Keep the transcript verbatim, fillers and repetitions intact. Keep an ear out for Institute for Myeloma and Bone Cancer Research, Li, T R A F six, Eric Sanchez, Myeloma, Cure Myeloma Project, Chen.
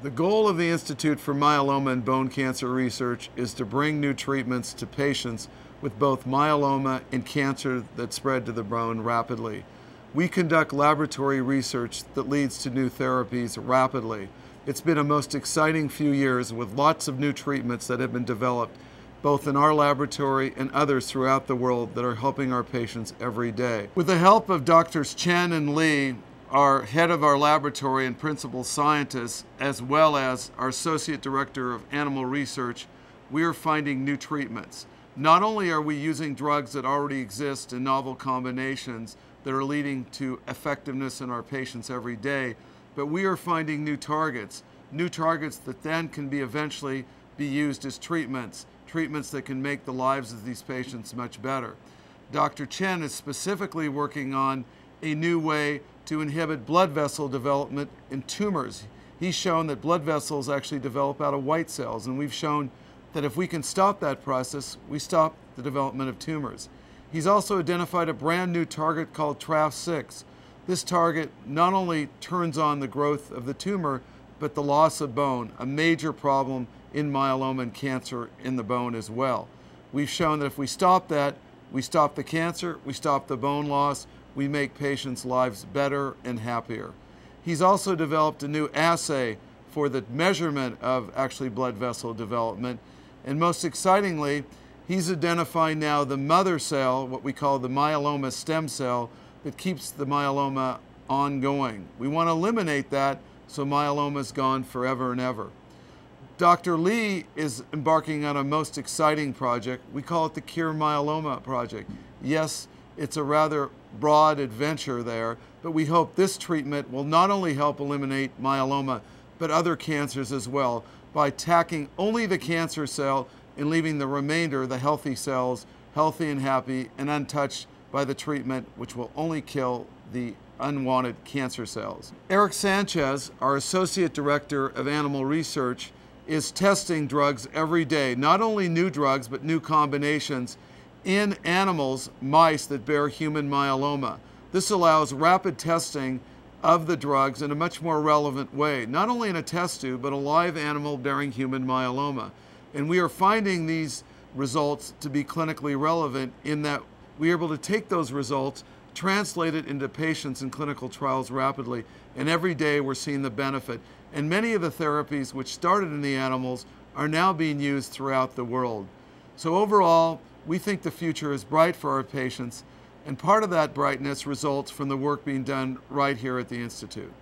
The goal of the Institute for Myeloma and Bone Cancer Research is to bring new treatments to patients with both myeloma and cancer that spread to the bone rapidly. We conduct laboratory research that leads to new therapies rapidly. It's been a most exciting few years with lots of new treatments that have been developed, both in our laboratory and others throughout the world that are helping our patients every day. With the help of Doctors Chen and Li, our head of our laboratory and principal scientist, as well as our associate director of animal research, we are finding new treatments. Not only are we using drugs that already exist in novel combinations that are leading to effectiveness in our patients every day, but we are finding new targets, new targets that then can be eventually be used as treatments, treatments that can make the lives of these patients much better. Doctor Chen is specifically working on a new way to inhibit blood vessel development in tumors. He's shown that blood vessels actually develop out of white cells, and we've shown that if we can stop that process, we stop the development of tumors. He's also identified a brand new target called T R A F six. This target not only turns on the growth of the tumor, but the loss of bone, a major problem in myeloma and cancer in the bone as well. We've shown that if we stop that, we stop the cancer, we stop the bone loss, we make patients' lives better and happier. He's also developed a new assay for the measurement of actually blood vessel development. And most excitingly, he's identifying now the mother cell, what we call the myeloma stem cell, that keeps the myeloma ongoing. We want to eliminate that so myeloma is gone forever and ever. Doctor Li is embarking on a most exciting project. We call it the Cure Myeloma Project. Yes, it's a rather broad adventure there, but we hope this treatment will not only help eliminate myeloma, but other cancers as well, by attacking only the cancer cell and leaving the remainder, the healthy cells, healthy and happy and untouched by the treatment, which will only kill the unwanted cancer cells. Eric Sanchez, our Associate Director of Animal Research, is testing drugs every day, not only new drugs, but new combinations, in animals, mice that bear human myeloma. This allows rapid testing of the drugs in a much more relevant way, not only in a test tube, but a live animal bearing human myeloma. And we are finding these results to be clinically relevant in that we are able to take those results, translate it into patients in clinical trials rapidly, and every day we're seeing the benefit. And many of the therapies which started in the animals are now being used throughout the world. So overall, we think the future is bright for our patients, and part of that brightness results from the work being done right here at the Institute.